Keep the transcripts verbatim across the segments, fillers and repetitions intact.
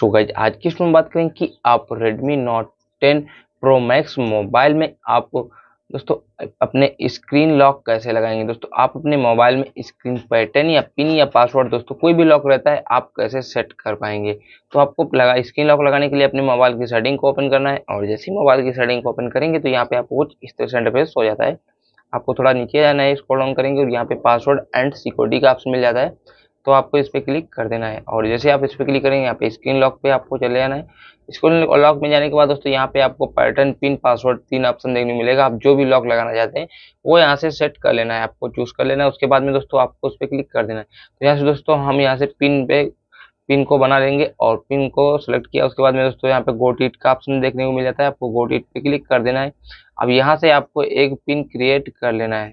So guys आज की video में बात करें कि आप Redmi Note ten Pro Max mobile में आप दोस्तों अपने स्क्रीन लॉक कैसे लगाएंगे। दोस्तों आप अपने मोबाइल में स्क्रीन पैटर्न या पिन या पासवर्ड दोस्तों कोई भी लॉक रहता है आप कैसे सेट कर पाएंगे। तो आपको लगा स्क्रीन लॉक लगाने के लिए अपने मोबाइल की सेटिंग को ओपन करना है और जैसे ही मोबाइल की सेटिंग को ओपन करेंगे तो यहाँ पे आपको कुछ इस तरह से इंटरफेस हो जाता है। आपको थोड़ा नीचे जाना है, स्क्रॉल डाउन करेंगे और यहाँ पे पासवर्ड एंड सिक्योरिटी का ऑप्शन मिल जाता है तो आपको इस पर क्लिक कर देना है। और जैसे आप इस पर क्लिक करेंगे यहाँ पे स्क्रीन लॉक पे आपको चले जाना है। स्क्रीन लॉक में जाने के बाद दोस्तों यहाँ पे आपको पैटर्न पिन पासवर्ड तीन ऑप्शन देखने मिलेगा। आप जो भी लॉक लगाना चाहते हैं वो यहाँ से सेट कर लेना है, आपको चूज कर लेना है। उसके बाद में दोस्तों आपको उस पर क्लिक कर देना है। तो यहाँ से दोस्तों हम यहाँ से पिन पे पिन को बना लेंगे और पिन को सेलेक्ट किया। उसके बाद में दोस्तों यहाँ पे गो टिट का ऑप्शन देखने को मिल जाता है, आपको गो टिट पे क्लिक कर देना है। अब यहाँ से आपको एक पिन क्रिएट कर लेना है।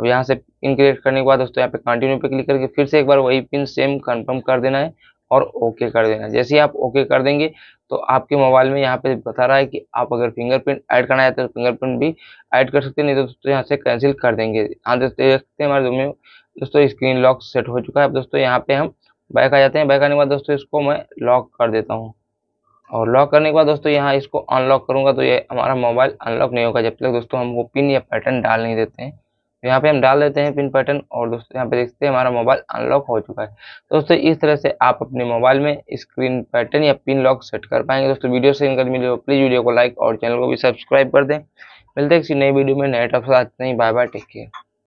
अब यहाँ से पिन क्रिएट करने के बाद दोस्तों यहाँ पे कंटिन्यू पे क्लिक करके फिर से एक बार वही पिन सेम कंफर्म कर देना है और ओके कर देना है। जैसे ही आप ओके कर देंगे तो आपके मोबाइल में यहाँ पे बता रहा है कि आप अगर फिंगरप्रिंट ऐड करना चाहते हैं तो फिंगरप्रिंट भी ऐड कर सकते हैं, नहीं तो दोस्तों यहाँ से कैंसिल कर देंगे। हाँ दोस्तों देख सकते हैं हमारे रूम में दोस्तों स्क्रीन लॉक सेट हो चुका है। अब दोस्तों यहाँ पे हम बैक आ जाते हैं। बैक आने के बाद दोस्तों इसको मैं लॉक कर देता हूँ और लॉक करने के बाद दोस्तों यहाँ इसको अनलॉक करूँगा तो ये हमारा मोबाइल अनलॉक नहीं होगा जब तक दोस्तों हम वो पिन या पैटर्न डाल नहीं देते हैं। यहाँ पे हम डाल देते हैं पिन पैटर्न और दोस्तों यहाँ पे देखते हैं हमारा मोबाइल अनलॉक हो चुका है। दोस्तों इस तरह से आप अपने मोबाइल में स्क्रीन पैटर्न या पिन लॉक सेट कर पाएंगे। दोस्तों वीडियो से इनकर मिले हो प्लीज वीडियो को लाइक और चैनल को भी सब्सक्राइब कर दें। मिलते हैं किसी नई वीडियो में नए टॉपिक साथ। Bye bye, take care.